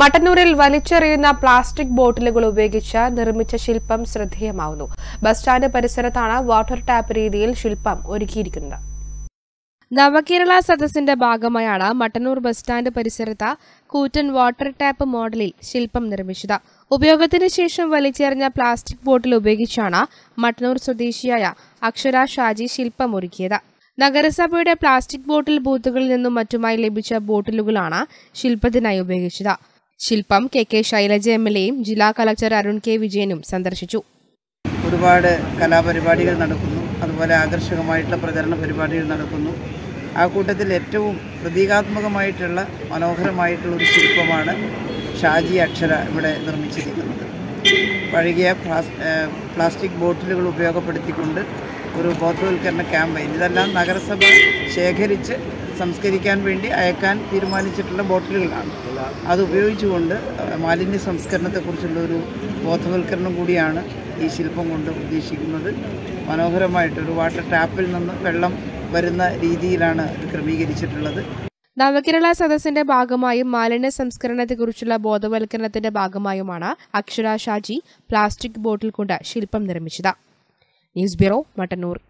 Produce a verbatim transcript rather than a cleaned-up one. മട്ടന്നൂരിൽ വലിച്ചെറിയുന്ന പ്ലാസ്റ്റിക് ബോട്ടിലുകൾ ഉപയോഗിച്ച് നിർമ്മിച്ച ശില്പം ശ്രദ്ധേയമാവുന്നു. ബസ് സ്റ്റാൻഡ് പരിസരത്താണ് വാട്ടർ ടാപ്പ് രീതിയിൽ ശില്പം ഒരുക്കിയിരിക്കുന്നത്. നവകേരള സദസ്സിന്റെ ഭാഗമായാണ് മട്ടന്നൂർ ബസ് സ്റ്റാൻഡ് പരിസരത്ത് കൂറ്റൻ വാട്ടർ ടാപ്പ് മോഡലിൽ ശില്പം നിർമ്മിച്ചത്. ഉപയോഗത്തിന് ശേഷം വലിച്ചെറിഞ്ഞ പ്ലാസ്റ്റിക് ബോട്ടിൽ ഉപയോഗിച്ചാണ് മട്ടന്നൂർ സ്വദേശിയായ അക്ഷര ഷാജി ശില്പം ഒരുക്കിയത്. നഗരസഭയുടെ പ്ലാസ്റ്റിക് ബോട്ടിൽ ബൂത്തുകളിൽ നിന്നും മറ്റുമായി ലഭിച്ച ബോട്ടിലുകളാണ് ശില്പത്തിനായി ഉപയോഗിച്ചത്. ശില്പം K K Shailaja M L എയും ജില്ലാ കളക്ടർ അരുൺ കെ വിജയനും സന്ദർശിച്ചു. ഒരുപാട് കലാപരിപാടികൾ നടക്കുന്നു, അതുപോലെ ആകർഷകമായിട്ടുള്ള പ്രചരണ പരിപാടികൾ നടക്കുന്നു. ആ കൂട്ടത്തിൽ ഏറ്റവും പ്രതീകാത്മകമായിട്ടുള്ള മനോഹരമായിട്ടുള്ള ഒരു ശില്പമാണ് ഷാജി അക്ഷര ഇവിടെ നിർമ്മിച്ചിരിക്കുന്നത്. പഴകിയ പ്ലാസ്റ്റിക് ബോട്ടിലുകൾ ഉപയോഗപ്പെടുത്തിക്കൊണ്ട് ഒരു ബോധവൽക്കരണ ക്യാമ്പയിൻ, ഇതെല്ലാം നഗരസഭ ശേഖരിച്ച് സംസ്കരിക്കാൻ വേണ്ടി അയക്കാൻ തീരുമാനിച്ചിട്ടുള്ള ബോട്ടിലുകളാണ്. അത് ഉപയോഗിച്ചുകൊണ്ട് മാലിന്യ സംസ്കരണത്തെക്കുറിച്ചുള്ള ഒരു ബോധവൽക്കരണം കൂടിയാണ് ഈ ശില്പം കൊണ്ട് ഉദ്ദേശിക്കുന്നത്. മനോഹരമായിട്ടൊരു വാട്ടർ ടാപ്പിൽ നിന്ന് വെള്ളം വരുന്ന രീതിയിലാണ് ഇത് ക്രമീകരിച്ചിട്ടുള്ളത്. നവകേരള സദസ്സിന്റെ ഭാഗമായും മാലിന്യ സംസ്കരണത്തെക്കുറിച്ചുള്ള ബോധവൽക്കരണത്തിന്റെ ഭാഗമായുമാണ് അക്ഷര ഷാജി പ്ലാസ്റ്റിക് ബോട്ടിൽ കൊണ്ട് ശില്പം നിർമ്മിച്ചത്. News bureau, Mattannur.